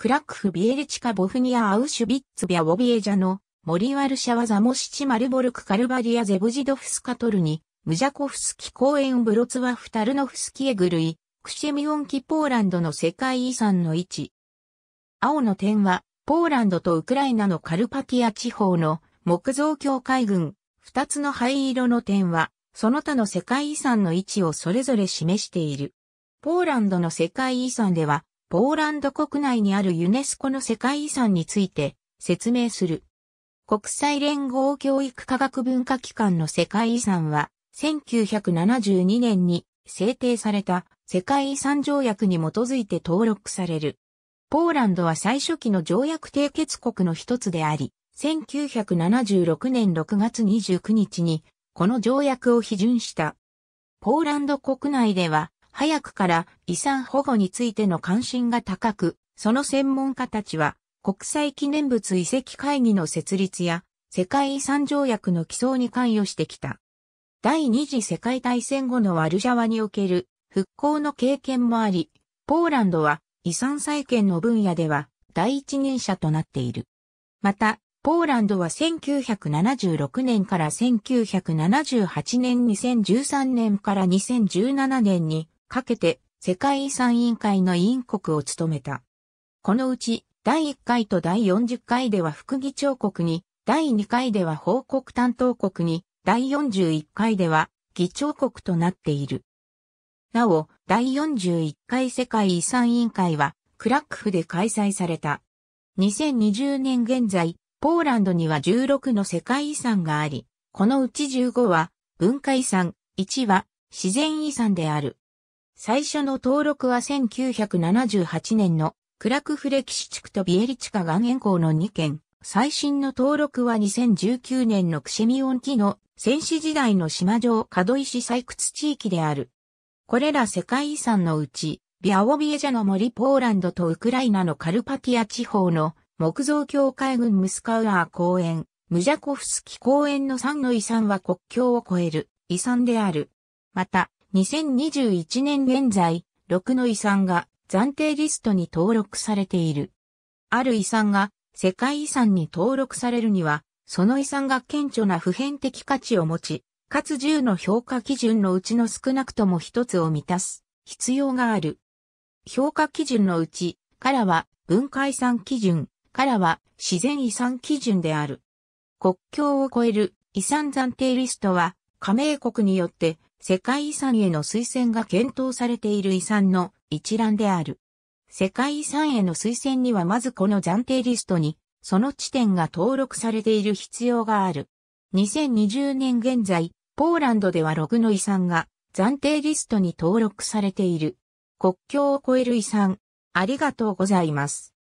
クラクフ・ビエリチカ・ボフニア・アウシュビッツ・ビャウォビエジャノ、モリ・ワルシャワ・ザモシチ・マルボルク・カルバリア・ゼブジドフスカ・トルニ、ムジャコフスキ公園ブロツワフ・タルノフスキエグルイ、クシェミオンキポーランドの世界遺産の位置。青の点は、ポーランドとウクライナのカルパティア地方の木造境界群、二つの灰色の点は、その他の世界遺産の位置をそれぞれ示している。ポーランドの世界遺産では、ポーランド国内にあるユネスコの世界遺産について説明する。国際連合教育科学文化機関の世界遺産は、1972年に制定された世界遺産条約に基づいて登録される。ポーランドは最初期の条約締結国の一つであり、1976年6月29日にこの条約を批准した。ポーランド国内では早くから遺産保護についての関心が高く、その専門家たちは国際記念物遺跡会議の設立や世界遺産条約の起草に関与してきた。第二次世界大戦後のワルシャワにおける復興の経験もあり、ポーランドは遺産再建の分野では第一人者となっている。また、ポーランドは1976年から1978年、2013年から2017年にかけて世界遺産委員会の委員国を務めた。このうち第1回と第40回では副議長国に、第2回では報告担当国に、第41回では議長国となっている。なお、第41回世界遺産委員会は、クラクフで開催された。2020年現在、ポーランドには16の世界遺産があり、このうち15は、文化遺産、1は、自然遺産である。最初の登録は1978年の、クラクフ歴史地区とビエリチカ岩塩港の2件。最新の登録は2019年のクシェミオンキの、先史時代の島上角石採掘地域である。これら世界遺産のうち、ビャウォビエジャの森ポーランドとウクライナのカルパティア地方の木造境界群ムスカウアー公園、ムジャコフスキ公園の3の遺産は国境を越える遺産である。また、2021年現在、6の遺産が暫定リストに登録されている。ある遺産が世界遺産に登録されるには、その遺産が顕著な普遍的価値を持ち、かつ10の評価基準のうちの少なくとも一つを満たす必要がある。評価基準のうち、からは文化遺産基準、からは自然遺産基準である。国境を越える遺産暫定リストは、加盟国によって世界遺産への推薦が検討されている遺産の一覧である。世界遺産への推薦にはまずこの暫定リストに、その地点が登録されている必要がある。2020年現在、ポーランドでは6の遺産が暫定リストに登録されている。国境を越える遺産。ありがとうございます。